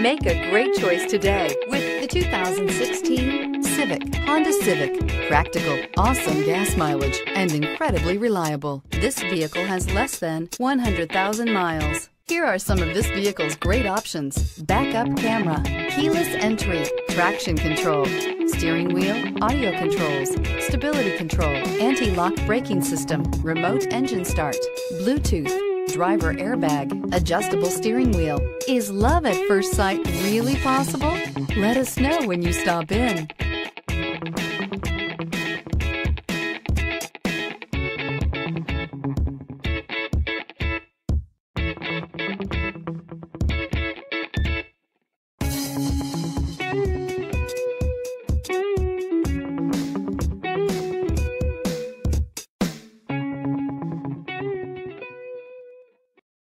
Make a great choice today with the 2016 Honda Civic. Practical, awesome gas mileage, and incredibly reliable. This vehicle has less than 100,000 miles. Here are some of this vehicle's great options: backup camera, keyless entry, traction control, steering wheel audio controls, stability control, anti-lock braking system, remote engine start, Bluetooth, driver airbag, adjustable steering wheel. Is love at first sight really possible? Let us know when you stop in.